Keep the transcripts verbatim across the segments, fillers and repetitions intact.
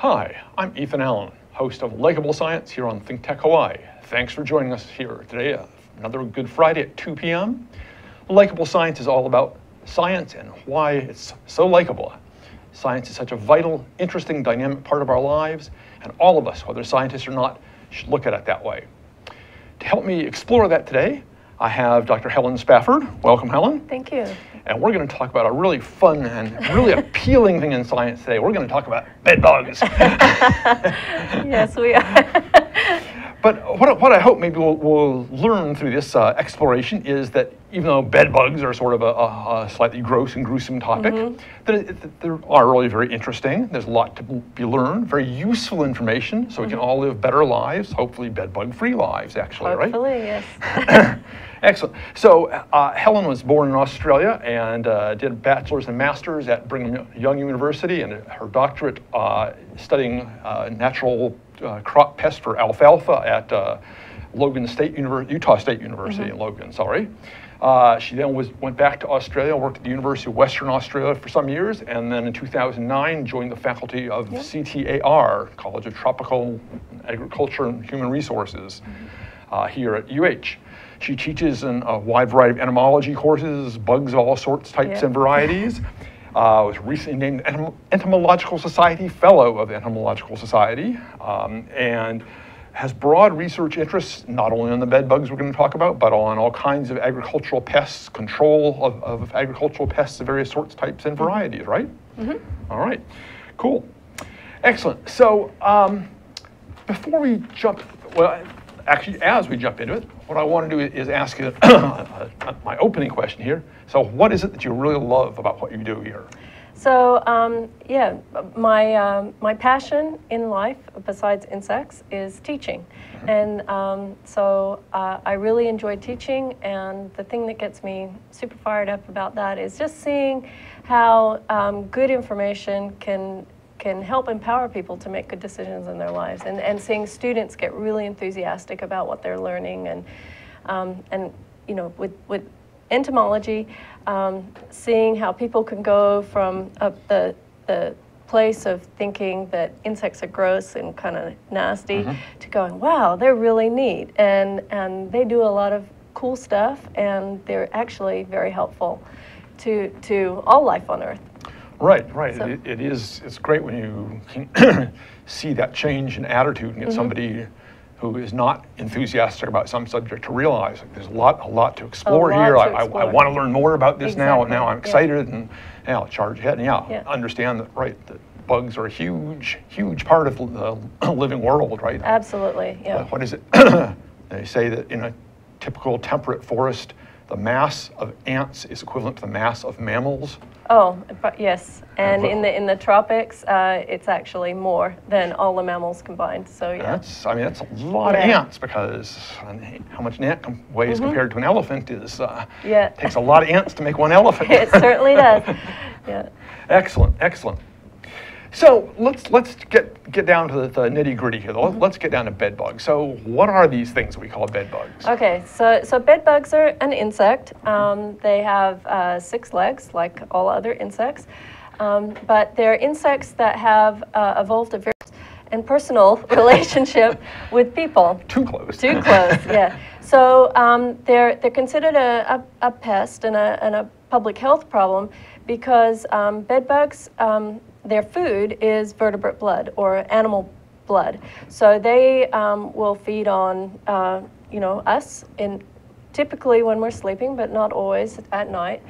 Hi, I'm Ethan Allen, host of Likeable Science here on ThinkTech Hawaii. Thanks for joining us here today, uh, another Good Friday at two p m Likeable Science is all about science and why it's so likable. Science is such a vital, interesting, dynamic part of our lives, and all of us, whether scientists or not, should look at it that way. To help me explore that today, I have Doctor Helen Spafford. Welcome, Helen. Thank you. And we're going to talk about a really fun and really appealing thing in science today. We're going to talk about bed bugs. Yes, we are. But what, what I hope maybe we'll, we'll learn through this uh, exploration is that even though bed bugs are sort of a, a, a slightly gross and gruesome topic, mm-hmm. that, it, that they are really very interesting. There's a lot to be learned, very useful information, so mm-hmm. we can all live better lives, hopefully bed bug-free lives, actually, hopefully, right? Hopefully, yes. Excellent. So uh, Helen was born in Australia and uh, did a bachelor's and master's at Brigham Young University and her doctorate uh, studying uh, natural uh, crop pest for alfalfa at uh, Logan State University, Utah State University mm-hmm. in Logan, sorry. Uh, she then was, went back to Australia, worked at the University of Western Australia for some years, and then in two thousand nine joined the faculty of yep. C T A R, College of Tropical Agriculture and Human Resources mm-hmm. uh, here at U H. She teaches in a wide variety of entomology courses, bugs of all sorts, types, yep. and varieties. Uh, was recently named Entom Entomological Society Fellow of the Entomological Society, um, and has broad research interests, not only on the bed bugs we're going to talk about, but on all kinds of agricultural pests, control of, of agricultural pests of various sorts, types, and varieties, right? Mm-hmm. All right, cool. Excellent. So um, before we jump, well, actually, as we jump into it, what I want to do is ask you my opening question here. So what is it that you really love about what you do here? So um, yeah, my, um, my passion in life, besides insects, is teaching. Mm-hmm. And um, so uh, I really enjoy teaching, and the thing that gets me super fired up about that is just seeing how um, good information can can help empower people to make good decisions in their lives, and, and seeing students get really enthusiastic about what they're learning. And, um, and you know, with, with entomology, um, seeing how people can go from uh, the, the place of thinking that insects are gross and kind of nasty mm-hmm. to going, wow, they're really neat. And, and they do a lot of cool stuff, and they're actually very helpful to, to all life on Earth. Right, right. So. It, it is. It's great when you can see that change in attitude and get mm-hmm. somebody who is not enthusiastic about some subject to realize like, there's a lot, a lot to explore lot here. To I, explore. I, I want to learn more about this exactly. now, and now I'm excited, yeah. and now I'll charge ahead. And yeah, yeah, understand that. Right, that bugs are a huge, huge part of the living world. Right. Absolutely. Yeah. What, what is it? They say that in a typical temperate forest, the mass of ants is equivalent to the mass of mammals. Oh, yes, and in the in the tropics, uh, it's actually more than all the mammals combined. So yeah, that's, I mean that's a lot yeah. of ants, because how much an ant weighs mm-hmm. compared to an elephant is uh, yeah takes a lot of ants to make one elephant. It certainly does. Yeah. Excellent, excellent. So let's let's get get down to the, the nitty gritty here. Mm-hmm. Let's get down to bed bugs. So what are these things we call bed bugs? Okay, so so bed bugs are an insect. Um, they have uh, six legs, like all other insects, um, but they're insects that have uh, evolved a very and personal relationship with people. Too close. Too close. Yeah. So um, they're they're considered a a, a pest and a and a public health problem because um, bed bugs. Um, Their food is vertebrate blood or animal blood, so they um, will feed on uh, you know us in typically when we're sleeping, but not always at night,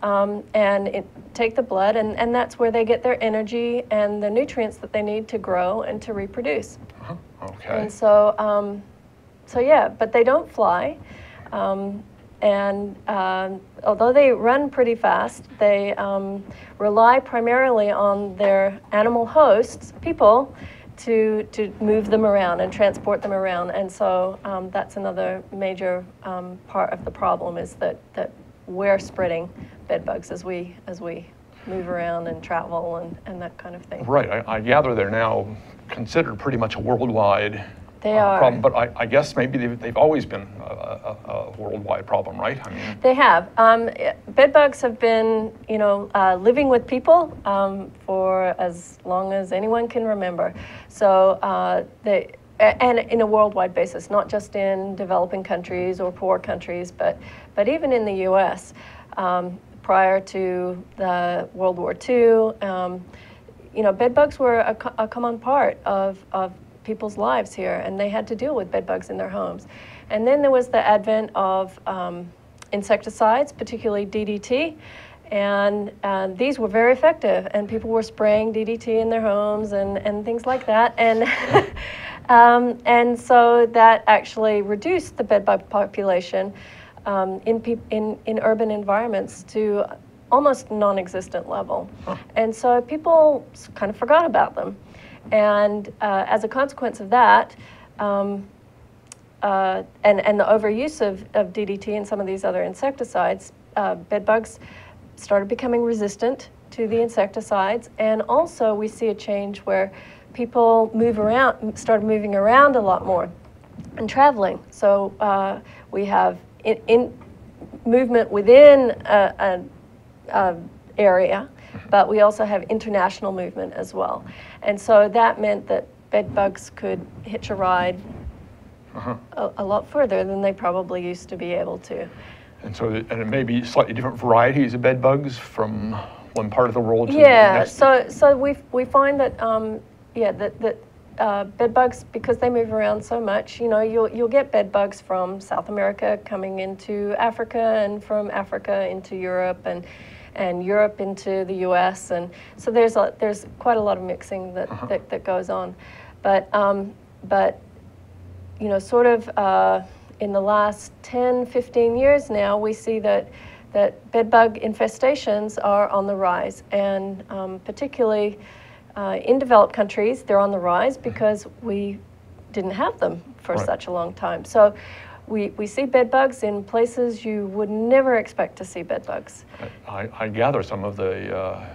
um, and it, take the blood, and, and that's where they get their energy and the nutrients that they need to grow and to reproduce. Uh-huh. Okay. And so, um, so yeah, but they don't fly. Um, And uh, although they run pretty fast, they um, rely primarily on their animal hosts, people, to, to move them around and transport them around. And so um, that's another major um, part of the problem, is that, that we're spreading bed bugs as we, as we move around and travel and, and that kind of thing. Right. I, I gather they're now considered pretty much a worldwide They uh, are. Problem. But I, I guess maybe they've, they've always been a, a, a worldwide problem, right? I mean, they have. Um, bed bugs have been, you know, uh, living with people um, for as long as anyone can remember. So uh, they, and in a worldwide basis, not just in developing countries or poor countries, but but even in the U S Um, prior to the World War Two, um, you know, bed bugs were a, co a common part of, of people's lives here, and they had to deal with bed bugs in their homes. And then there was the advent of um, insecticides, particularly D D T, and uh, these were very effective, and people were spraying D D T in their homes and, and things like that. And um, and so that actually reduced the bed bug population um, in, pe in, in urban environments to almost non-existent level. Huh. And so people kind of forgot about them. And uh, as a consequence of that, um, uh, and, and the overuse of, of D D T and some of these other insecticides, uh, bed bugs started becoming resistant to the insecticides. And also we see a change where people move around, started moving around a lot more and traveling. So uh, we have in, in movement within an area, but we also have international movement as well. And so that meant that bed bugs could hitch a ride uh-huh. a, a lot further than they probably used to be able to. And so, and it may be slightly different varieties of bed bugs from one part of the world to the next. Yeah, so, so we, we find that, um, yeah, that, that uh, bed bugs, because they move around so much, you know, you'll, you'll get bed bugs from South America coming into Africa, and from Africa into Europe, and and Europe into the U S And so there's a, there's quite a lot of mixing that, uh-huh. that, that goes on. But, um, but you know, sort of uh, in the last ten, fifteen years now, we see that, that bed bug infestations are on the rise. And um, particularly uh, in developed countries, they're on the rise because we didn't have them for right. such a long time. So We, we see bed bugs in places you would never expect to see bed bugs. I, I gather some of the uh,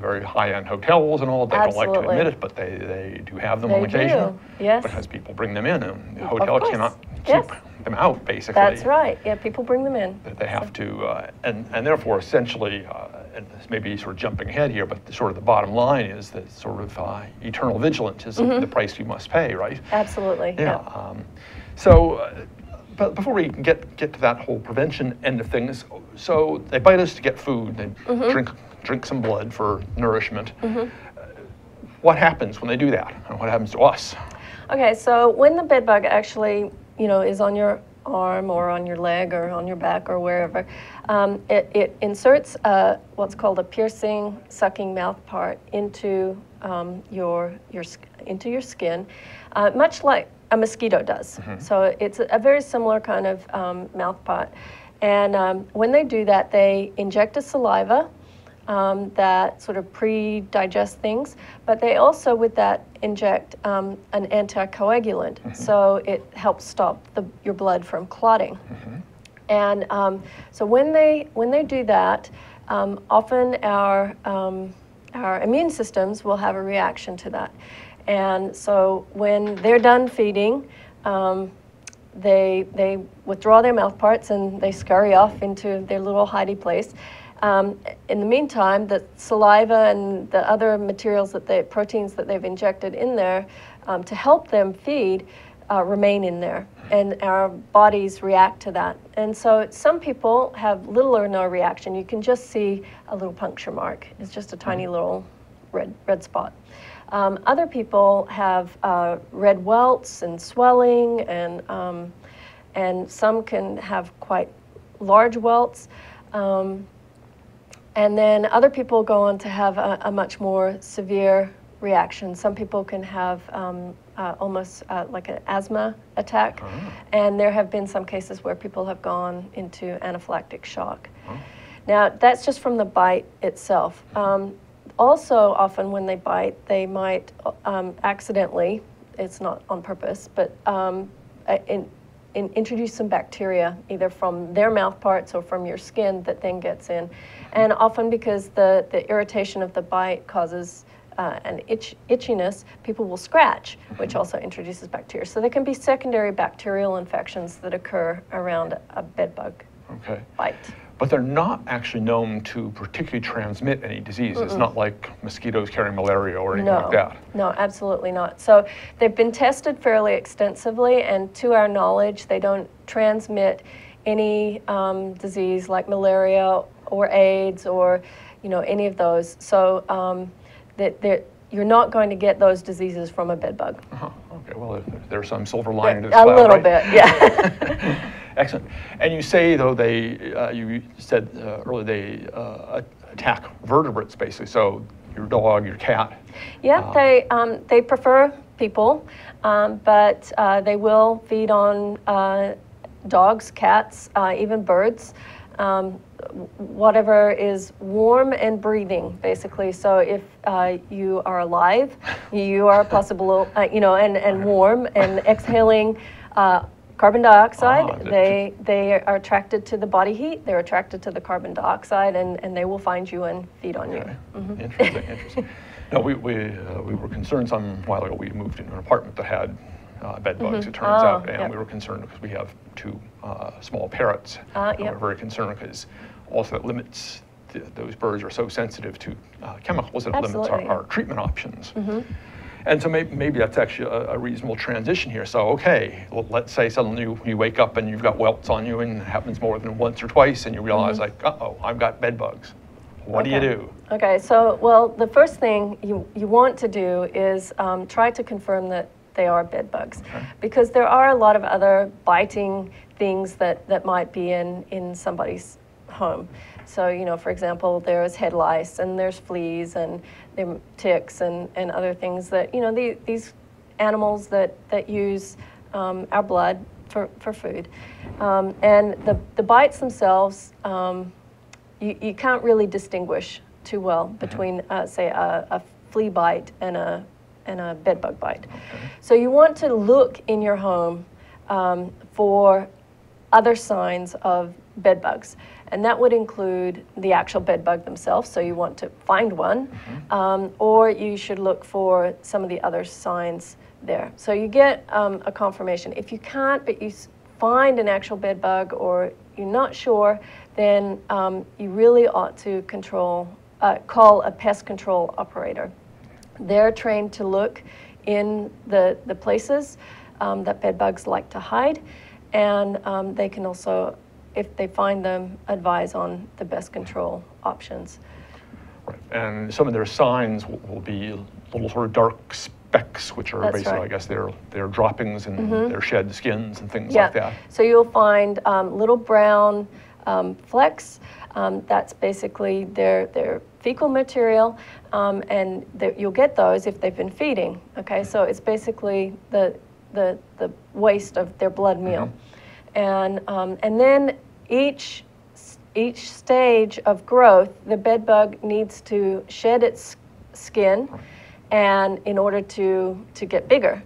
very high-end hotels and all, they Absolutely. Don't like to admit it, but they, they do have them they on occasion. Do. Yes. Because people bring them in, and the hotel cannot keep yes. them out, basically. That's right. Yeah, people bring them in. They have so. to, uh, and, and therefore, essentially, uh, and this may be sort of jumping ahead here, but the, sort of the bottom line is that sort of uh, eternal vigilance is mm-hmm. the price you must pay, right? Absolutely. Yeah. yeah. Um, so. Uh, But before we get get to that whole prevention end of things, so they bite us to get food. They mm-hmm. drink drink some blood for nourishment. Mm-hmm. uh, what happens when they do that, and what happens to us? Okay, so when the bed bug actually, you know, is on your arm or on your leg or on your back or wherever, um, it, it inserts uh, what's called a piercing, sucking mouth part into um, your your into your skin, uh, much like a mosquito does. Mm-hmm. So it's a, a very similar kind of um, mouthpart. And um, when they do that, they inject a saliva um, that sort of pre-digest things, but they also with that inject um, an anticoagulant. Mm-hmm. So it helps stop the, your blood from clotting. Mm-hmm. And um, so when they, when they do that, um, often our, um, our immune systems will have a reaction to that. And so when they're done feeding, um, they, they withdraw their mouth parts and they scurry off into their little hidey place. Um, in the meantime, the saliva and the other materials that they, proteins that they've injected in there um, to help them feed uh, remain in there. And our bodies react to that. And so some people have little or no reaction. You can just see a little puncture mark. It's just a tiny little red, red spot. Um, other people have uh, red welts and swelling, and um, and some can have quite large welts. Um, and then other people go on to have a, a much more severe reaction. Some people can have um, uh, almost uh, like an asthma attack, oh. and there have been some cases where people have gone into anaphylactic shock. Oh. Now, that's just from the bite itself. Um, Also, often when they bite, they might um, accidentally, it's not on purpose, but um, in, in introduce some bacteria, either from their mouth parts or from your skin that then gets in. And often because the, the irritation of the bite causes uh, and itch, itchiness, people will scratch, which also introduces bacteria. So there can be secondary bacterial infections that occur around a bed bug okay. bite. But they're not actually known to particularly transmit any disease. Mm-mm. It's not like mosquitoes carrying malaria or anything no, like that. No, absolutely not. So they've been tested fairly extensively, and to our knowledge, they don't transmit any um, disease like malaria or AIDS or, you know, any of those. So um, that they're, you're not going to get those diseases from a bed bug. Uh-huh. Okay. Well, there's some silver lining there, to this. A cloud, little right? bit, yeah. Excellent. And you say, though, they, uh, you said uh, earlier, they uh, attack vertebrates, basically, so your dog, your cat. Yeah, uh, they, um, they prefer people, um, but uh, they will feed on uh, dogs, cats, uh, even birds, um, whatever is warm and breathing, basically. So if uh, you are alive, you are possible, uh, you know, and, and warm and exhaling uh, carbon dioxide, ah, they, they are attracted to the body heat, they're attracted to the carbon dioxide, and, and they will find you and feed on okay. you. Mm-hmm. Interesting, interesting. No, we, we, uh, we were concerned some while ago, we moved into an apartment that had uh, bed bugs, mm-hmm. it turns oh, out, and yep. we were concerned because we have two uh, small parrots. Uh, and yep. we're very concerned because also that limits, the, those birds are so sensitive to uh, chemicals, that it limits our, our treatment options. Mm-hmm. And so maybe, maybe that's actually a, a reasonable transition here. So, okay, well, let's say suddenly you, you wake up and you've got welts on you, and it happens more than once or twice, and you realize, mm-hmm. like, uh-oh, I've got bed bugs. What okay. do you do? Okay, so, well, the first thing you, you want to do is um, try to confirm that they are bed bugs, okay. because there are a lot of other biting things that, that might be in, in somebody's home. So, you know, for example, there's head lice, and there's fleas, and there ticks, and, and other things that, you know, the, these animals that, that use um, our blood for, for food. Um, and the, the bites themselves, um, you, you can't really distinguish too well between, uh, say, a, a flea bite and a, and a bed bug bite. Okay. So you want to look in your home um, for other signs of bed bugs. And that would include the actual bed bug themselves, so you want to find one, mm-hmm. um, or you should look for some of the other signs there. So you get um, a confirmation. If you can't, but you find an actual bed bug, or you're not sure, then um, you really ought to control, uh, call a pest control operator. They're trained to look in the, the places um, that bed bugs like to hide, and um, they can also, if they find them, advise on the best control options. Right, and some of their signs will, will be little sort of dark specks, which are That's basically, right. I guess, their, their droppings and mm-hmm. their shed skins and things yeah. like that. So you'll find um, little brown um, flecks. Um, that's basically their, their fecal material, um, and the, you'll get those if they've been feeding, okay? So it's basically the, the, the waste of their blood meal. Mm-hmm. And, um, and then each, each stage of growth, the bed bug needs to shed its skin and in order to, to get bigger.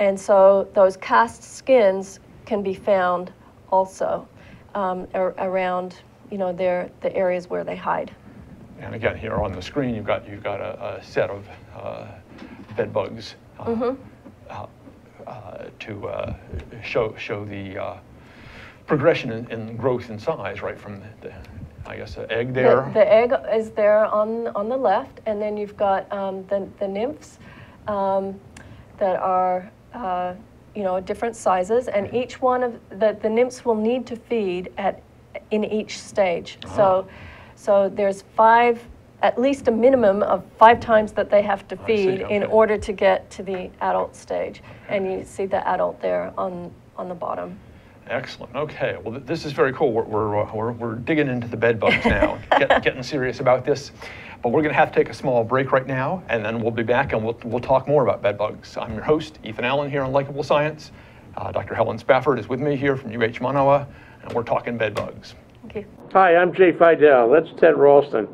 And so those cast skins can be found also um, ar around, you know, their, the areas where they hide. And again, here on the screen, you've got, you've got a, a set of uh, bed bugs uh, mm-hmm. uh, uh, to uh, show, show the uh, progression in, in growth and size, right, from the, the I guess, the egg there. The, the egg is there on on the left, and then you've got um, the the nymphs um, that are uh, you know, different sizes, and each one of the the nymphs will need to feed at in each stage. Uh-huh. So, so there's five, at least a minimum of five times that they have to feed okay. in order to get to the adult stage, okay. and you see the adult there on on the bottom. Excellent. Okay. Well, th this is very cool. We're we're we're, we're digging into the bed bugs now, Get, getting serious about this. But we're going to have to take a small break right now, and then we'll be back and we'll we'll talk more about bed bugs. I'm your host, Ethan Allen, here on Likeable Science. Uh, Doctor Helen Spafford is with me here from U H Manoa, and we're talking bed bugs. Okay. Hi, I'm Jay Fidel. That's Ted Ralston.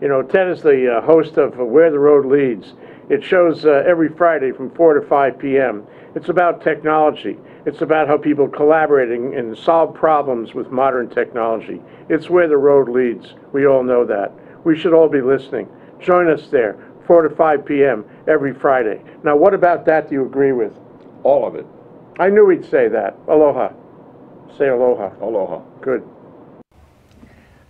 You know, Ted is the uh, host of uh, Where the Road Leads. It shows uh, every Friday from four to five P M It's about technology. It's about how people collaborate and solve problems with modern technology. It's where the road leads. We all know that. We should all be listening. Join us there, four to five p m every Friday. Now, what about that do you agree with? All of it. I knew he'd say that. Aloha. Say aloha. Aloha. Good.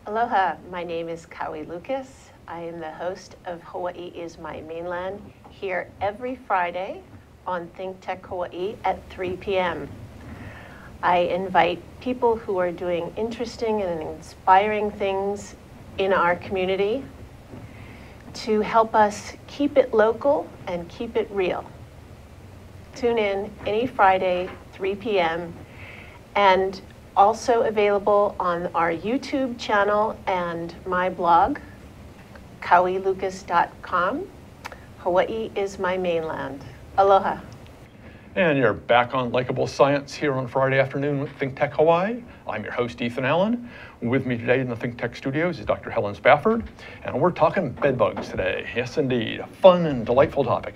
Aloha. My name is Kaui Lucas. I am the host of Hawaii Is My Mainland here every Friday on ThinkTech Hawaii at three p m I invite people who are doing interesting and inspiring things in our community to help us keep it local and keep it real. Tune in any Friday, three p m, and also available on our YouTube channel and my blog, kaui lucas dot com. Hawaii Is My Mainland. Aloha. And you're back on Likeable Science here on Friday afternoon with ThinkTech Hawaii. I'm your host, Ethan Allen. With me today in the ThinkTech studios is Doctor Helen Spafford, and we're talking bed bugs today. Yes, indeed. A fun and delightful topic.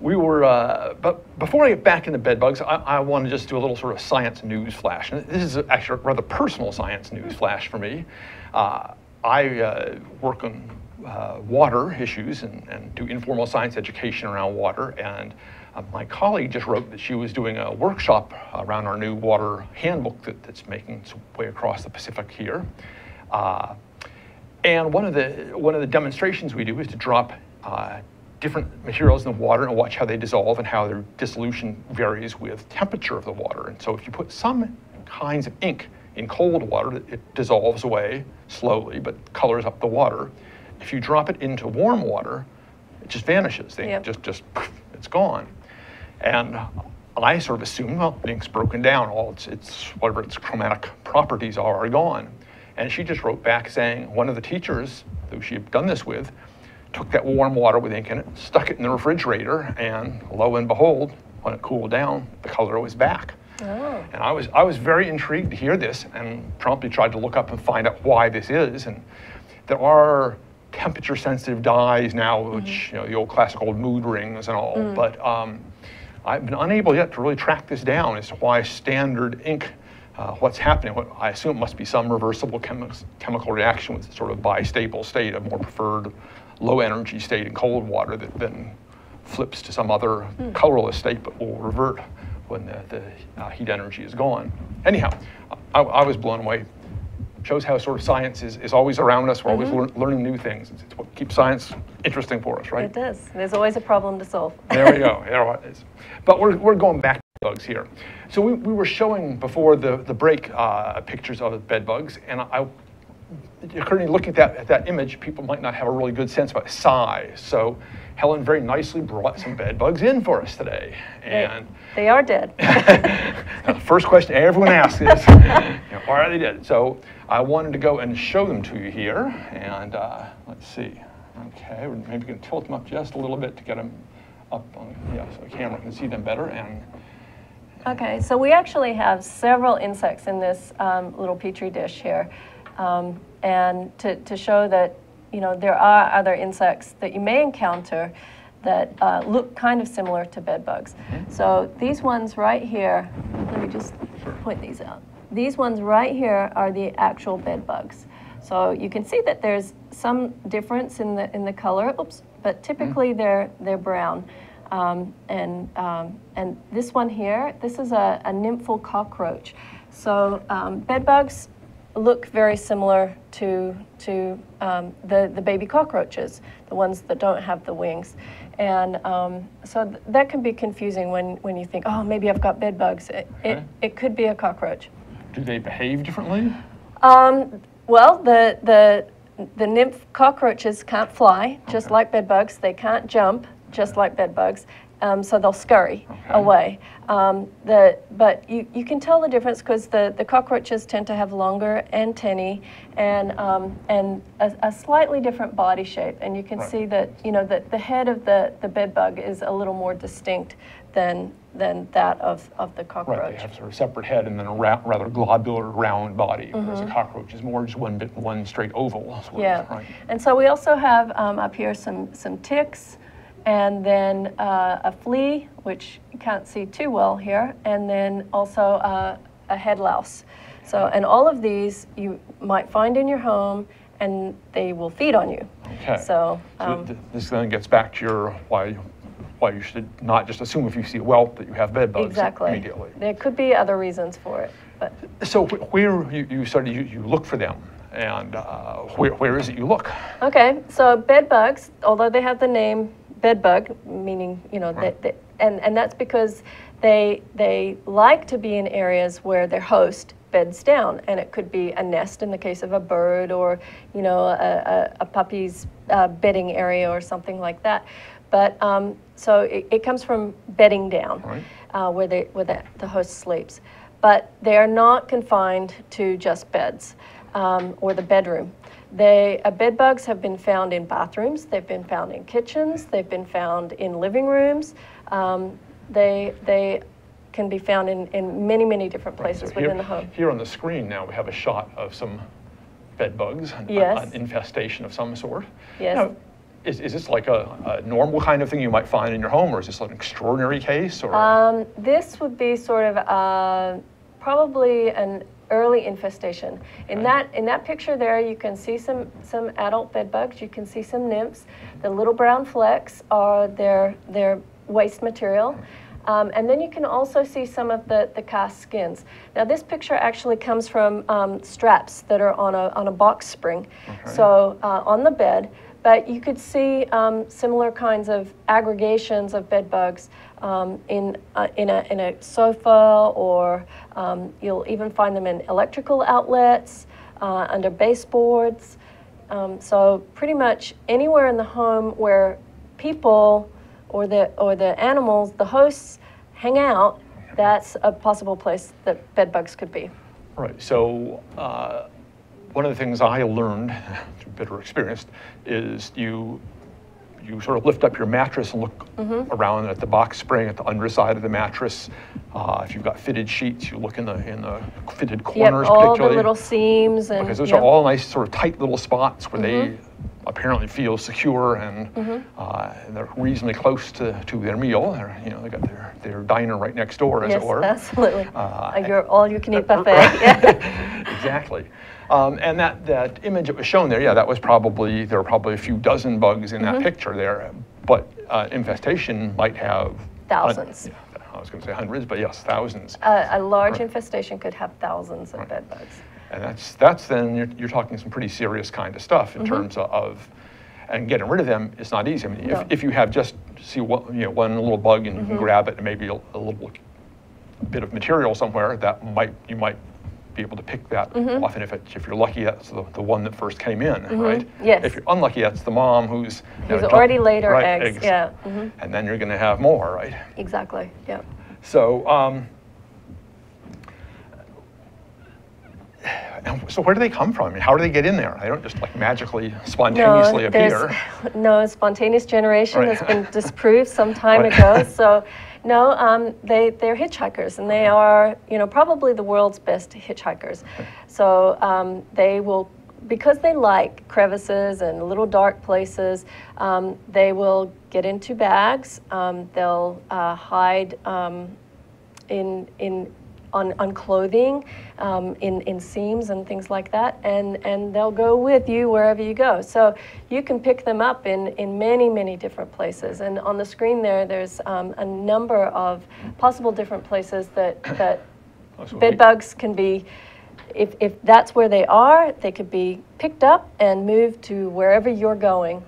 We were, uh, but before I get back into bed bugs, I, I want to just do a little sort of science news flash. And this is actually a rather personal science news flash for me. Uh, I uh, work on Uh, water issues and, and do informal science education around water, and uh, my colleague just wrote that she was doing a workshop around our new water handbook that, that's making its way across the Pacific here. Uh, and one of the one of the demonstrations we do is to drop uh, different materials in the water and watch how they dissolve and how their dissolution varies with temperature of the water. And so if you put some kinds of ink in cold water, it dissolves away slowly but colors up the water. If you drop it into warm water, it just vanishes. They yep. just, just, it's gone. And I sort of assume, well, the ink's broken down. All its, its, whatever its chromatic properties are, are gone. And she just wrote back saying one of the teachers who she had done this with took that warm water with ink in it, stuck it in the refrigerator, and lo and behold, when it cooled down, the color was back. Oh. And I was, I was very intrigued to hear this, and promptly tried to look up and find out why this is. And there are temperature-sensitive dyes now, which, mm-hmm. you know, the old classic old mood rings and all, mm. but um, I've been unable yet to really track this down as to why standard ink, uh, what's happening, what I assume must be some reversible chemi chemical reaction with sort of bi-stable state, a more preferred low-energy state in cold water that then flips to some other mm. colorless state but will revert when the, the uh, heat energy is gone. Anyhow, I, I was blown away. Shows how sort of science is, is always around us. We're mm-hmm. always lear learning new things. It's, it's what keeps science interesting for us, right? It does. There's always a problem to solve. There we go. There it is. But we're, we're going back to bed bugs here. So we, we were showing before the, the break uh, pictures of the bed bugs, and I, it occurred to me looking at that, at that image, people might not have a really good sense about size. So Helen very nicely brought some bed bugs in for us today. And They, they are dead. Now, the first question everyone asks is, you know, why are they dead? So I wanted to go and show them to you here. And uh, let's see. Okay, we're maybe going to tilt them up just a little bit to get them up on yeah, so the camera can see them better. And, and okay, so we actually have several insects in this um, little petri dish here. Um, and to, to show that, you know, there are other insects that you may encounter that uh, look kind of similar to bed bugs. Mm-hmm. So these ones right here, let me just point these out. These ones right here are the actual bed bugs. So you can see that there's some difference in the in the color. Oops, but typically mm-hmm. they're they're brown. Um, and um, and this one here, this is a, a nymphal cockroach. So um, bed bugs look very similar to to um, the the baby cockroaches, the ones that don't have the wings, and um, so th that can be confusing when when you think, oh, maybe I've got bed bugs. It okay. it, it could be a cockroach. Do they behave differently? Um, well, the the the nymph cockroaches can't fly, just okay. like bed bugs. They can't jump, just like bed bugs. Um, so they'll scurry okay. away. Um, the, but you, you can tell the difference because the, the cockroaches tend to have longer antennae and, um, and a, a slightly different body shape. And you can right. see that, you know, that the head of the, the bed bug is a little more distinct than, than that of, of the cockroach. Right, they have sort of separate head and then a ra rather globular round body, mm-hmm. whereas a cockroach is more just one, bit, one straight oval. Yeah, right. And so we also have um, up here some, some ticks, and then uh, a flea, which you can't see too well here, and then also uh, a head louse. So, and all of these you might find in your home, and they will feed on you. Okay. So, um, so th this then gets back to your why, why you should not just assume if you see a whelp that you have bed bugs exactly. immediately. There could be other reasons for it. But. So where you, you started, you, you look for them. And uh, where, where is it you look? Okay, so bed bugs, although they have the name bed bug, meaning, you know, right. they, they, and, and that's because they, they like to be in areas where their host beds down, and it could be a nest in the case of a bird or, you know, a, a, a puppy's uh, bedding area or something like that. But um, so it, it comes from bedding down, right. uh, where, they, where the, the host sleeps. But they are not confined to just beds. Um, or the bedroom. They, uh, bed bugs have been found in bathrooms, they've been found in kitchens, they've been found in living rooms. Um, they, they can be found in, in many, many different places right, so within here, the home. Here on the screen now we have a shot of some bed bugs, an, yes. an infestation of some sort. Yes. Now, Is, is this like a, a normal kind of thing you might find in your home, or is this like an extraordinary case? Or um, this would be sort of uh, probably an early infestation. In okay. that in that picture there, you can see some some adult bed bugs. You can see some nymphs. The little brown flecks are their their waste material, um, and then you can also see some of the the cast skins. Now this picture actually comes from um, straps that are on a on a box spring, okay. so uh, on the bed. But you could see um, similar kinds of aggregations of bed bugs um, in uh, in a in a sofa, or um, you'll even find them in electrical outlets, uh, under baseboards. Um, so pretty much anywhere in the home where people or the or the animals, the hosts, hang out, that's a possible place that bed bugs could be. Right. So. Uh One of the things I learned, through bitter experience, is you you sort of lift up your mattress and look mm-hmm. around at the box spring, at the underside of the mattress. Uh, if you've got fitted sheets, you look in the in the fitted corners, yep, all particularly. All the little seams and because those yep. are all nice sort of tight little spots where mm-hmm. they apparently feel secure and, mm-hmm. uh, and they're reasonably close to, to their meal. They're, you know, they got their, their diner right next door, as yes, it were. Yes, absolutely. Uh, Your all-you-can-eat buffet. Yeah. Exactly. Um, and that, that image that was shown there, yeah, that was probably, there were probably a few dozen bugs in mm-hmm. that picture there, but uh, infestation might have thousands. Un- yeah, I was going to say hundreds, but yes, thousands. Uh, a large right. infestation could have thousands of right. bed bugs. And that's, that's then, you're, you're talking some pretty serious kind of stuff in mm-hmm. terms of, of, and getting rid of them is not easy. I mean, no. if, if you have just, see one, you know, one little bug and mm-hmm. you can grab it and maybe a, a little a bit of material somewhere, that might, you might be able to pick that mm-hmm. off. And if, it, if you're lucky, that's the, the one that first came in, mm-hmm. right? Yes. If you're unlucky, that's the mom who's- Who's know, already jumped, laid her right, eggs. eggs, yeah. Mm-hmm. And then you're gonna have more, right? Exactly, yeah. So, um, So where do they come from? I mean, how do they get in there? They don't just like magically, spontaneously no, appear. No, spontaneous generation right. has been disproved some time right. ago. So, no, um, they, they're hitchhikers, and they are, you know, probably the world's best hitchhikers. Okay. So um, they will, because they like crevices and little dark places, um, they will get into bags. Um, they'll uh, hide um, in in. On, on clothing, um, in, in seams and things like that, and, and they'll go with you wherever you go. So you can pick them up in, in many, many different places. And on the screen there, there's um, a number of possible different places that, that bed bugs can be, if, if that's where they are, they could be picked up and moved to wherever you're going.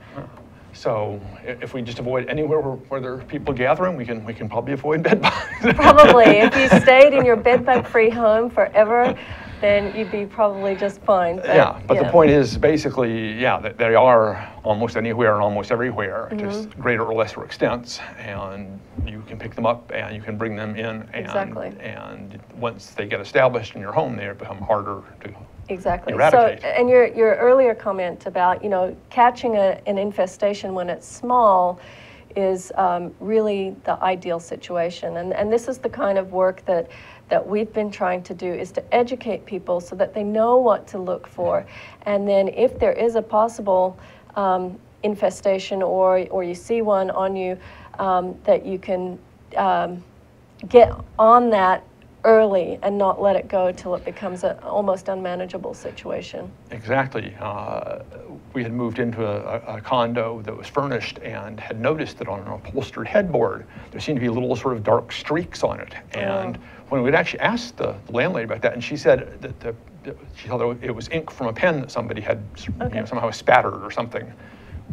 So if we just avoid anywhere where, where there are people gathering, we can we can probably avoid bed bugs. Probably. If you stayed in your bed bug free home forever, then you'd be probably just fine. But, yeah, but yeah. the point is basically, yeah, that they are almost anywhere and almost everywhere, mm-hmm. just greater or lesser extents, and you can pick them up and you can bring them in. And, exactly. And once they get established in your home, they become harder to. Exactly. Eradicate. So, and your your earlier comment about, you know, catching a, an infestation when it's small is um, really the ideal situation, and and this is the kind of work that that we've been trying to do, is to educate people so that they know what to look for, and then if there is a possible um, infestation or or you see one on you, um, that you can um, get on that early and not let it go till it becomes an almost unmanageable situation. Exactly. Uh, we had moved into a, a condo that was furnished and had noticed that on an upholstered headboard there seemed to be little sort of dark streaks on it. And oh. when we'd actually asked the landlady about that, and she said that the, she thought it was ink from a pen that somebody had okay. you know, somehow spattered or something.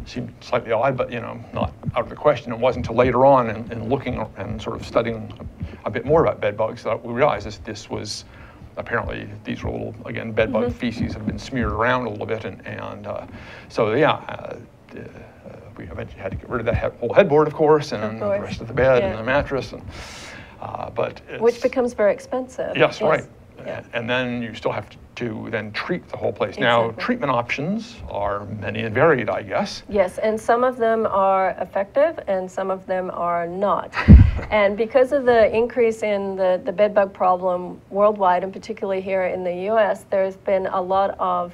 Seemed slightly odd, but you know, not out of the question. It wasn't until later on and, and looking and sort of studying a, a bit more about bed bugs that we realized this, this was apparently these were little, again, bed bug mm-hmm. feces that had been smeared around a little bit, and, and uh, so yeah, uh, uh, we eventually had to get rid of that he- whole headboard, of course, and of course. the rest of the bed yeah. and the mattress, and uh, but it's, which becomes very expensive. Yes, yes. right. Yeah. And then you still have to, to then treat the whole place. Exactly. Now, treatment options are many and varied, I guess. Yes, and some of them are effective and some of them are not. And because of the increase in the, the bed bug problem worldwide, and particularly here in the U S, there's been a lot of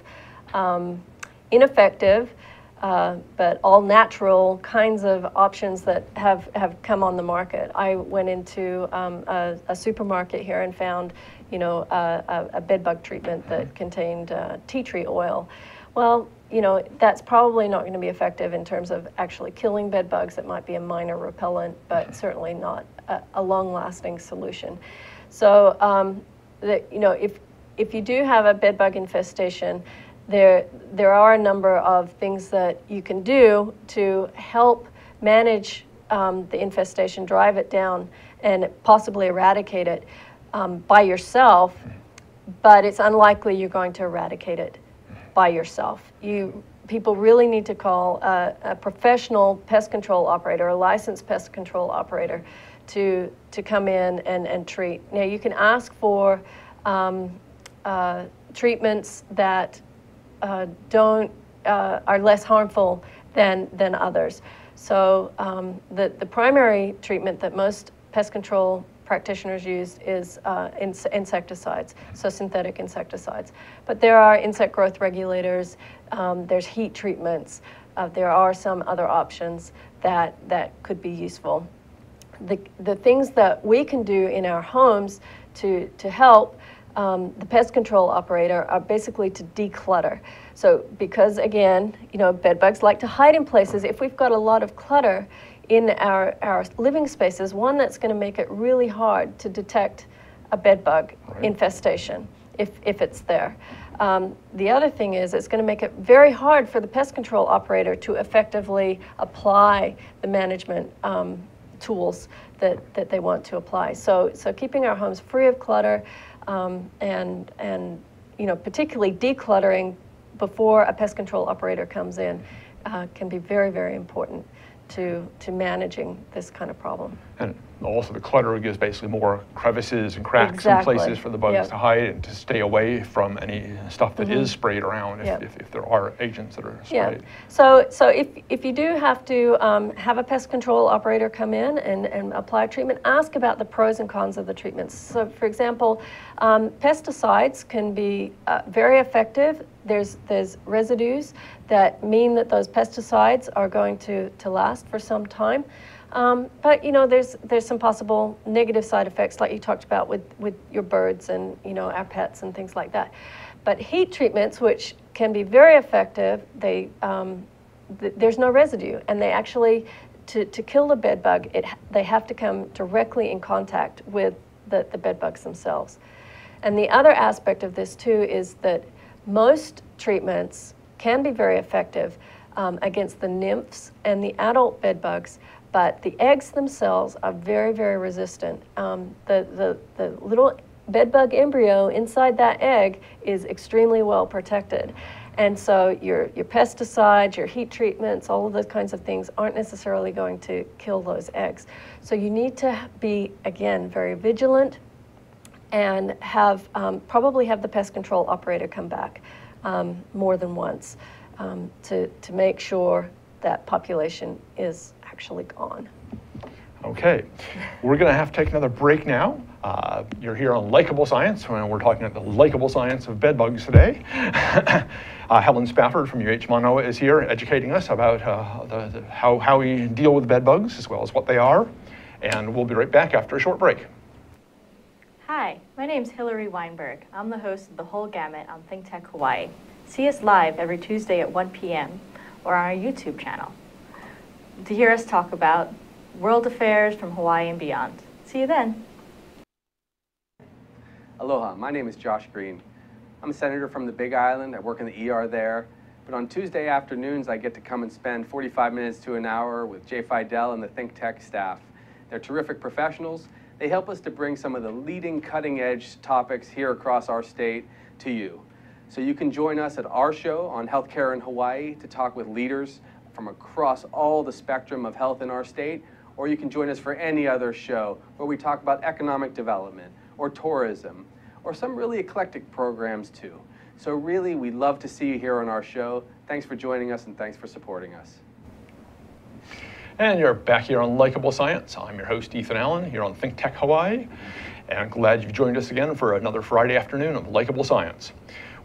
um, ineffective Uh, but all natural kinds of options that have, have come on the market. I went into um, a, a supermarket here and found, you know, uh, a, a bed bug treatment that contained uh, tea tree oil. Well, you know, that's probably not going to be effective in terms of actually killing bed bugs. It might be a minor repellent, but certainly not a, a long-lasting solution. So, um, the, you know, if if you do have a bed bug infestation, There, there are a number of things that you can do to help manage um, the infestation, drive it down, and possibly eradicate it um, by yourself, but it's unlikely you're going to eradicate it by yourself. You, people really need to call a, a professional pest control operator, a licensed pest control operator, to, to come in and, and treat. Now, you can ask for um, uh, treatments that Uh, don't uh, are less harmful than than others. So um, the the primary treatment that most pest control practitioners use is uh, in, insecticides, so synthetic insecticides. But there are insect growth regulators. Um, there's heat treatments. Uh, there are some other options that that could be useful. The the things that we can do in our homes to to help. Um, the pest control operator are basically to declutter. So because again, you know, bed bugs like to hide in places. If we've got a lot of clutter in our, our living spaces, one that's going to make it really hard to detect a bed bug right. infestation if, if it's there. Um, the other thing is it's going to make it very hard for the pest control operator to effectively apply the management um, tools that, that they want to apply. So, so keeping our homes free of clutter, Um, and, and you know, particularly decluttering before a pest control operator comes in uh, can be very, very important to, to managing this kind of problem. And also the clutter gives basically more crevices and cracks exactly. and places for the bugs yep. to hide and to stay away from any stuff that mm-hmm. is sprayed around if, yep. if, if there are agents that are sprayed. Yep. So, so if, if you do have to um, have a pest control operator come in and, and apply treatment, ask about the pros and cons of the treatments. So for example, um, pesticides can be uh, very effective. There's, there's residues that mean that those pesticides are going to, to last for some time. Um, but you know, there's there's some possible negative side effects, like you talked about with with your birds and you know our pets and things like that. But heat treatments, which can be very effective, they um, th there's no residue, and they actually to to kill the bed bug, it they have to come directly in contact with the the bed bugs themselves. And the other aspect of this too is that most treatments can be very effective um, against the nymphs and the adult bed bugs. But the eggs themselves are very, very resistant. Um, the, the, the little bedbug embryo inside that egg is extremely well protected. And so your, your pesticides, your heat treatments, all of those kinds of things aren't necessarily going to kill those eggs. So you need to be, again, very vigilant and have um, probably have the pest control operator come back um, more than once um, to, to make sure that population is actually gone. Okay, we're going to have to take another break now. Uh, you're here on Likeable Science, and we're talking about the likeable science of bed bugs today. uh, Helen Spafford from U H Manoa is here educating us about uh, the, the, how, how we deal with bed bugs as well as what they are, and we'll be right back after a short break. Hi, my name's Hilary Weinberg. I'm the host of The Whole Gamut on ThinkTech Hawaii. See us live every Tuesday at one p m or on our YouTube channel to hear us talk about world affairs from Hawaii and beyond. See you then. Aloha, my name is Josh Green. I'm a senator from the Big Island. I work in the E R there. But on Tuesday afternoons, I get to come and spend forty-five minutes to an hour with Jay Fidel and the ThinkTech staff. They're terrific professionals. They help us to bring some of the leading cutting-edge topics here across our state to you. So you can join us at our show on healthcare in Hawaii to talk with leaders from across all the spectrum of health in our state, or you can join us for any other show where we talk about economic development or tourism or some really eclectic programs too. So really, we love to see you here on our show. Thanks for joining us and thanks for supporting us. And you're back here on Likeable Science. I'm your host, Ethan Allen, here on ThinkTech Hawaii. And I'm glad you've joined us again for another Friday afternoon of Likeable Science.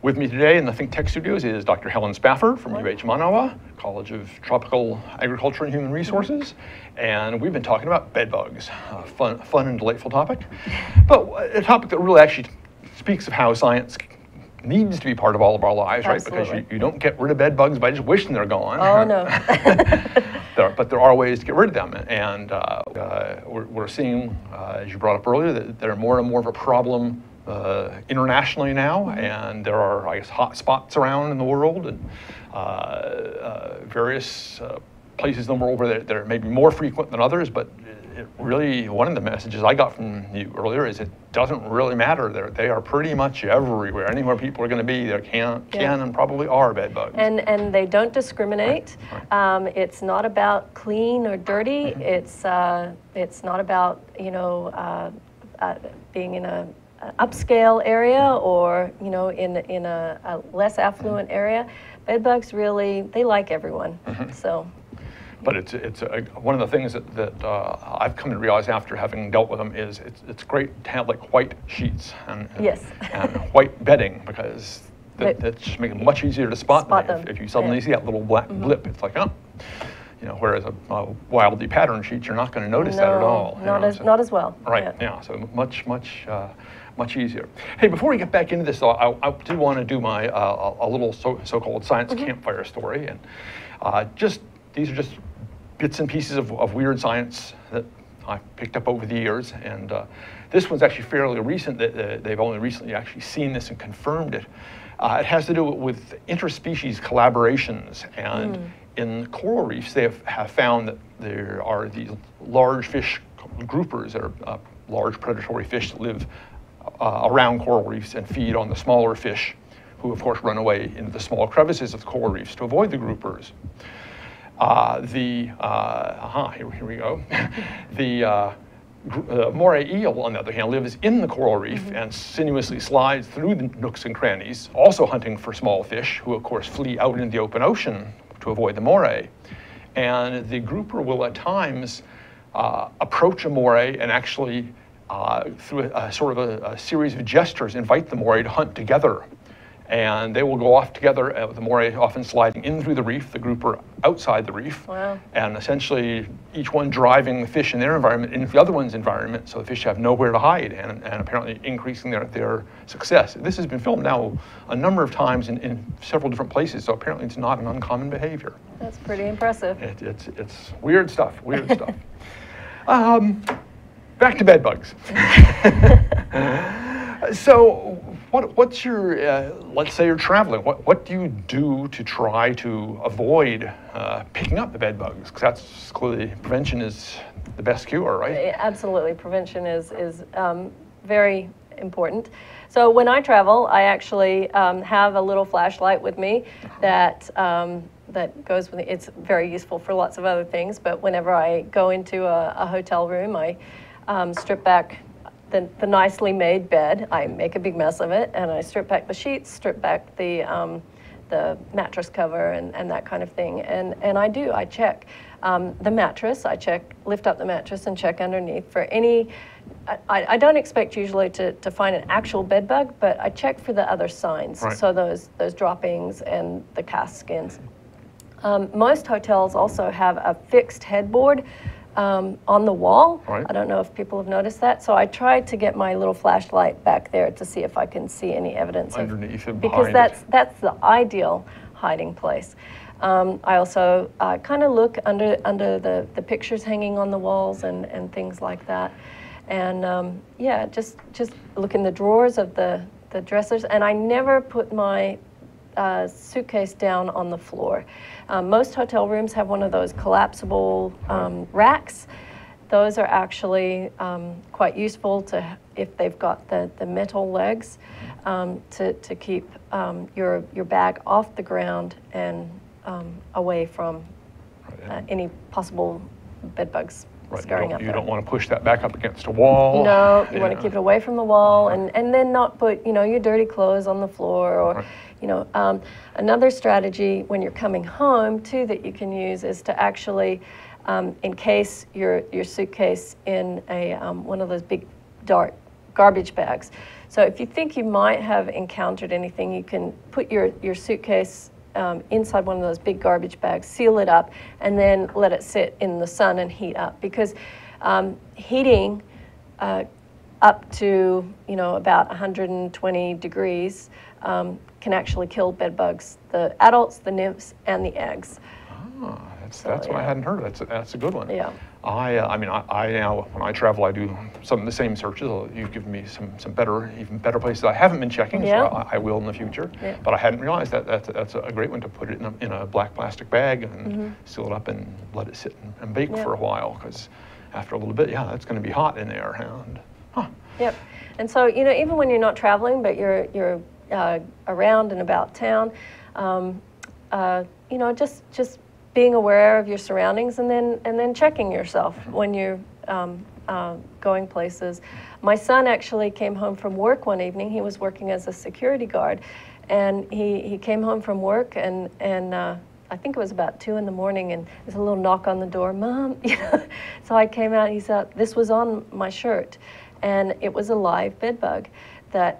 With me today in the ThinkTech studios is Doctor Helen Spafford from U H Manoa, College of Tropical Agriculture and Human Resources. And we've been talking about bed bugs, a fun, fun and delightful topic, but a topic that really actually speaks of how science needs to be part of all of our lives, Absolutely. Right? Because you, you don't get rid of bed bugs by just wishing they're gone. Oh, no. there, but there are ways to get rid of them. And uh, uh, we're, we're seeing, uh, as you brought up earlier, that they're more and more of a problem Uh, internationally now, and there are, I guess, hot spots around in the world, and uh, uh, various uh, places in the world where they're, they're maybe more frequent than others, but it really, one of the messages I got from you earlier is it doesn't really matter. They're, they are pretty much everywhere. Anywhere people are going to be, there can, yeah. can and probably are bed bugs. And, and they don't discriminate. Right. Right. Um, it's not about clean or dirty. Mm-hmm. It's, uh, it's not about, you know, uh, uh, being in a upscale area or, you know, in in a, a less affluent area. Bed bugs really, they like everyone. Mm-hmm. So, but it's it's a, one of the things that, that uh, I've come to realize after having dealt with them is it's it's great to have like white sheets and yes. and white bedding, because that, that just makes it much easier to spot, spot them. If, if you suddenly yeah. see that little black mm-hmm. blip, it's like, oh. You know, whereas a, a wildly patterned sheet, you're not going to notice no, that at all. Not, know, as, so, not as well. Right, yeah. yeah so much, much, uh, much easier. Hey, before we get back into this, though, I, I do want to do my uh, a little so, so-called science mm-hmm. campfire story. And uh, just, these are just bits and pieces of, of weird science that I picked up over the years. And uh, this one's actually fairly recent. They've only recently actually seen this and confirmed it. Uh, it has to do with interspecies collaborations. And mm. in coral reefs, they have, have found that there are these large fish groupers that are uh, large predatory fish that live uh, around coral reefs and feed on the smaller fish, who of course run away into the small crevices of the coral reefs to avoid the groupers. Uh, the, uh, aha, here, here we go. the, uh, The uh, moray eel, on the other hand, lives in the coral reef mm-hmm. and sinuously slides through the nooks and crannies, also hunting for small fish, who of course flee out into the open ocean to avoid the moray. And the grouper will at times uh, approach a moray and actually, uh, through a, a sort of a, a series of gestures, invite the moray to hunt together. And they will go off together, uh, the moray often sliding in through the reef, the grouper outside the reef, wow. and essentially each one driving the fish in their environment into the other one's environment, so the fish have nowhere to hide, and, and apparently increasing their, their success. This has been filmed now a number of times in, in several different places, so apparently it's not an uncommon behavior. That's pretty impressive. It, it's, it's weird stuff, weird stuff. Um, back to bed bugs. So, What, what's your, uh, let's say you're traveling, what, what do you do to try to avoid uh, picking up the bed bugs? Because that's clearly, prevention is the best cure, right? Absolutely, prevention is, is um, very important. So when I travel, I actually um, have a little flashlight with me that, um, that goes with it. It's very useful for lots of other things, but whenever I go into a, a hotel room, I um, strip back The, the nicely made bed. I make a big mess of it, and I strip back the sheets, strip back the um, the mattress cover, and, and that kind of thing. And and I do, I check um, the mattress. I check, lift up the mattress, and check underneath for any. I, I don't expect usually to, to find an actual bed bug, but I check for the other signs. Right. So those those droppings and the cast skins. Um, most hotels also have a fixed headboard. um, on the wall. Right. I don't know if people have noticed that. So I tried to get my little flashlight back there to see if I can see any evidence underneath of, and because that's, that's the ideal hiding place. Um, I also uh, kind of look under under the, the pictures hanging on the walls and, and things like that. And um, yeah, just just look in the drawers of the, the dressers. And I never put my uh, suitcase down on the floor. Um, most hotel rooms have one of those collapsible um, racks. Those are actually um, quite useful to, if they've got the, the metal legs, um, to, to keep um, your, your bag off the ground and Um, away from uh, any possible bed bugs right. scaring you up. You there. Don't want to push that back up against a wall. No, you yeah. want to keep it away from the wall, right. and, and then not put, you know, your dirty clothes on the floor or, right. you know. Um, another strategy when you're coming home too that you can use is to actually um, encase your, your suitcase in a um, one of those big dark garbage bags. So if you think you might have encountered anything, you can put your, your suitcase Um, inside one of those big garbage bags, seal it up, and then let it sit in the sun and heat up, because um, heating uh, up to, you know, about one hundred twenty degrees um, can actually kill bed bugs, the adults, the nymphs, and the eggs. Ah, that's, so, that's yeah. what I hadn't heard. That's a, that's a good one. Yeah. I, uh, I mean, I, I now, when I travel, I do some of the same searches. You've given me some, some better, even better places I haven't been checking, yeah. so I, I will in the future. Yeah. But I hadn't realized that that's, that's a great one, to put it in a, in a black plastic bag and mm-hmm. seal it up and let it sit and, and bake yeah. for a while, because after a little bit, yeah, that's going to be hot in there. And, huh. Yep. And so, you know, even when you're not traveling, but you're, you're uh, around and about town, um, uh, you know, just, just being aware of your surroundings, and then and then checking yourself when you're um, uh, going places. My son actually came home from work one evening. He was working as a security guard, and he, he came home from work, and and uh, I think it was about two in the morning, and there's a little knock on the door, Mom. So I came out. And he said, this was on my shirt, and it was a live bed bug that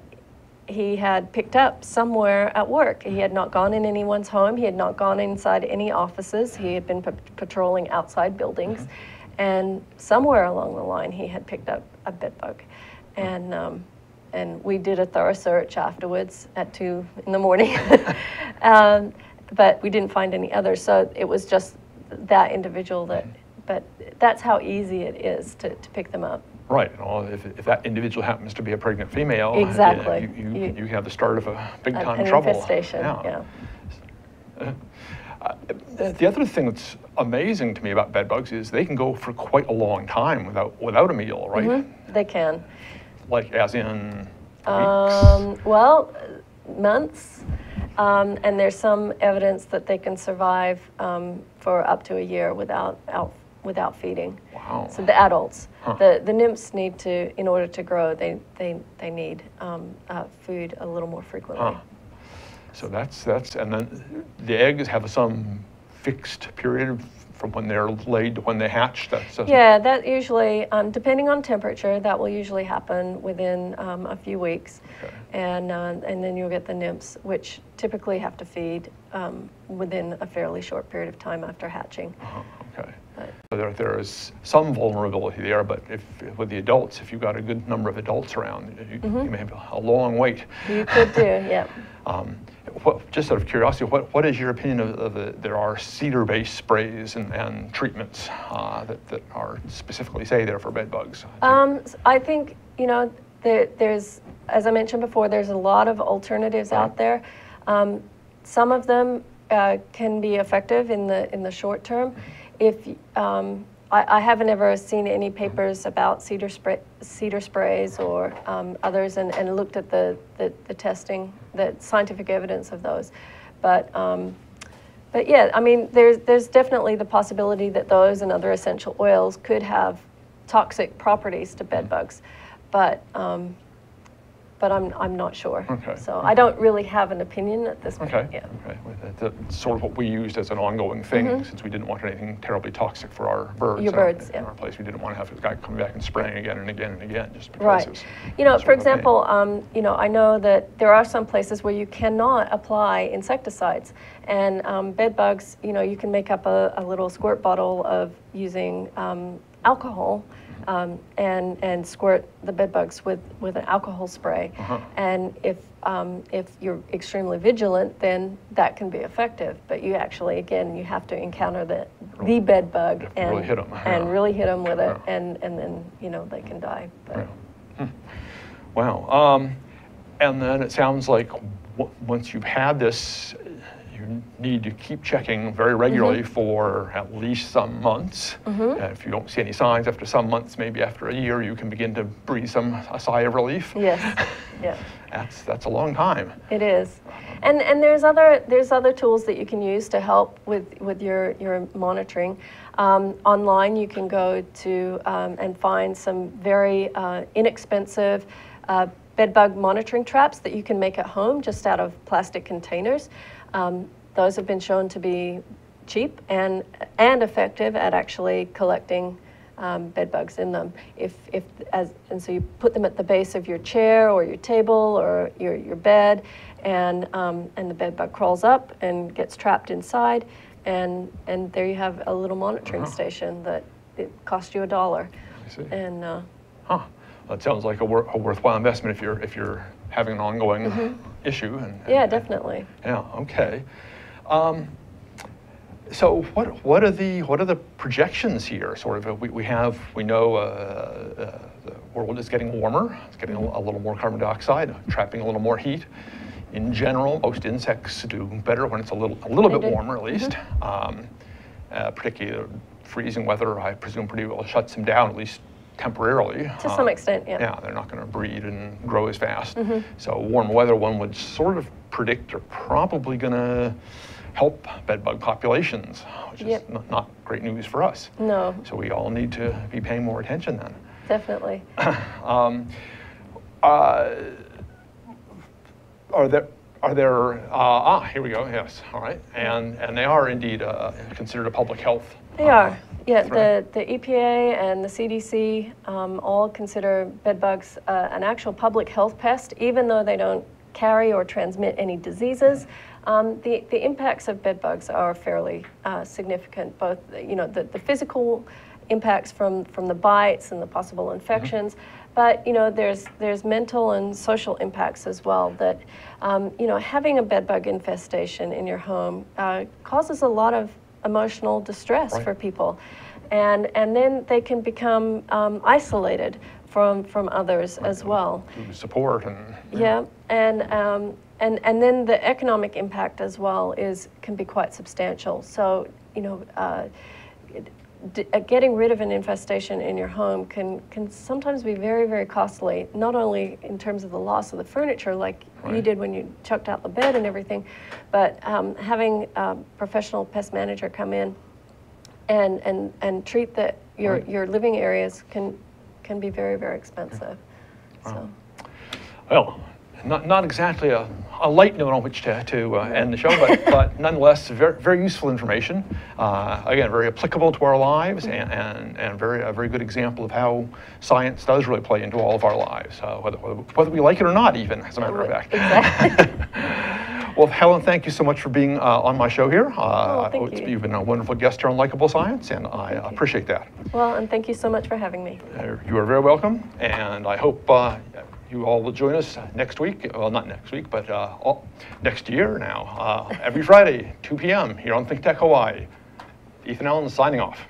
he had picked up somewhere at work. He had not gone in anyone's home. He had not gone inside any offices. He had been p patrolling outside buildings. Mm-hmm. And somewhere along the line, he had picked up a bed bug. And, um, and we did a thorough search afterwards at two in the morning. um, but we didn't find any others. So it was just that individual that, but that's how easy it is to, to pick them up. Right, and all, if, if that individual happens to be a pregnant female, exactly. you, you, you, you have the start of a big-time an trouble. Infestation, yeah. yeah. Uh, the other thing that's amazing to me about bed bugs is they can go for quite a long time without without a meal, right? Mm-hmm. They can. Like as in weeks? Um, well, months, um, and there's some evidence that they can survive um, for up to a year without out. without feeding. Wow. So the adults, huh. the, the nymphs need to, in order to grow, they they, they need um, uh, food a little more frequently. Huh. So that's, that's, and then the eggs have some fixed period from when they're laid to when they hatch? That's, that's yeah, that usually, um, depending on temperature, that will usually happen within um, a few weeks. Okay. And, uh, and then you'll get the nymphs, which typically have to feed um, within a fairly short period of time after hatching. Uh-huh. Okay. So there, there is some vulnerability there, but if, with the adults, if you've got a good number of adults around, you, mm-hmm. you may have a long wait. You could do, yeah. Um, what, just out of curiosity, what, what is your opinion of, of the, there are cedar-based sprays and, and treatments uh, that, that are specifically, say, there for bed bugs? I think, um, I think you know, there, there's, as I mentioned before, there's a lot of alternatives right. out there. Um, some of them uh, can be effective in the, in the short term. If um, I, I haven't ever seen any papers about cedar spray, cedar sprays or um, others, and, and looked at the, the, the testing, the scientific evidence of those, but um, but yeah, I mean, there's there's definitely the possibility that those and other essential oils could have toxic properties to bed bugs, but um, but I'm, I'm not sure. Okay. So okay. I don't really have an opinion at this point. Okay. Yeah. Okay. That's sort of what we used as an ongoing thing, mm-hmm. since we didn't want anything terribly toxic for our birds. Your birds, in yeah. our place, we didn't want to have a guy coming back and spraying again and again and again, just because. Right. It was, you know, for example, um, you know, I know that there are some places where you cannot apply insecticides, and um, bed bugs. You know, you can make up a, a little squirt bottle of using um, alcohol. Um, and and squirt the bed bugs with with an alcohol spray, uh-huh. and if um, if you're extremely vigilant, then that can be effective. But you actually, again, you have to encounter the the bed bug and really hit them, yeah. and really hit them with it, yeah. and and then you know they can die. But. Yeah. Wow. Um, and then it sounds like w once you've had this, you need to keep checking very regularly mm-hmm. for at least some months. Mm-hmm. Uh, if you don't see any signs after some months, maybe after a year, you can begin to breathe some a sigh of relief. Yes, yeah. That's that's a long time. It is, and and there's other there's other tools that you can use to help with with your your monitoring. Um, online, you can go to um, and find some very uh, inexpensive. Uh, bed bug monitoring traps that you can make at home just out of plastic containers. Um, those have been shown to be cheap and and effective at actually collecting um, bed bugs in them. If if as and so you put them at the base of your chair or your table or your your bed, and um, and the bed bug crawls up and gets trapped inside, and and there you have a little monitoring uh-huh. station that it costs you a dollar. I see. And uh, huh. Well, it sounds like a, wor a worthwhile investment if you're if you're having an ongoing mm-hmm. issue. And, and, yeah, definitely. And, yeah. Okay. Um, so what what are the what are the projections here? Sort of we we have we know uh, uh, the world is getting warmer. It's getting a, a little more carbon dioxide, trapping a little more heat. In general, most insects do better when it's a little a little they bit do. warmer, at least. Mm-hmm. um, uh, particularly freezing weather, I presume, pretty well shuts them down, at least. Temporarily. To some um, extent, yeah. Yeah, they're not going to breed and grow as fast. Mm-hmm. So warm weather, one would sort of predict, are probably going to help bed bug populations, which yep. is not, not great news for us. No. So we all need to be paying more attention then. Definitely. um, uh, are there... Are there, uh, ah, here we go, yes, all right. And and they are indeed uh, considered a public health. They uh, are, yeah, threat. the the E P A and the C D C um, all consider bed bugs uh, an actual public health pest, even though they don't carry or transmit any diseases. Um, the, the impacts of bed bugs are fairly uh, significant, both, you know, the, the physical impacts from, from the bites and the possible infections, mm-hmm. But you know, there's there's mental and social impacts as well. That um, you know, having a bed bug infestation in your home uh, causes a lot of emotional distress right. for people, and and then they can become um, isolated from from others right. as well. Support and yeah, yeah and um, and and then the economic impact as well is can be quite substantial. So you know. Uh, it, D uh, getting rid of an infestation in your home can can sometimes be very, very costly, not only in terms of the loss of the furniture like right. you did when you chucked out the bed and everything, but um, having a professional pest manager come in and and, and treat the, your, right. your living areas can can be very, very expensive. Wow. So. Well, not, not exactly a, a light note on which to, to uh, end the show, but, but nonetheless, very, very useful information. Uh, again, very applicable to our lives and, and, and very, a very good example of how science does really play into all of our lives, uh, whether, whether we like it or not, even, as a matter of fact. Exactly. Well, Helen, thank you so much for being uh, on my show here. Uh, oh, thank you. You've been a wonderful guest here on Likeable Science, and I thank appreciate you. that. Well, and thank you so much for having me. Uh, you are very welcome, and I hope uh, you all will join us next week, well, not next week, but uh, all, next year now, uh, every Friday, two p m here on ThinkTech Hawaii. Ethan Allen signing off.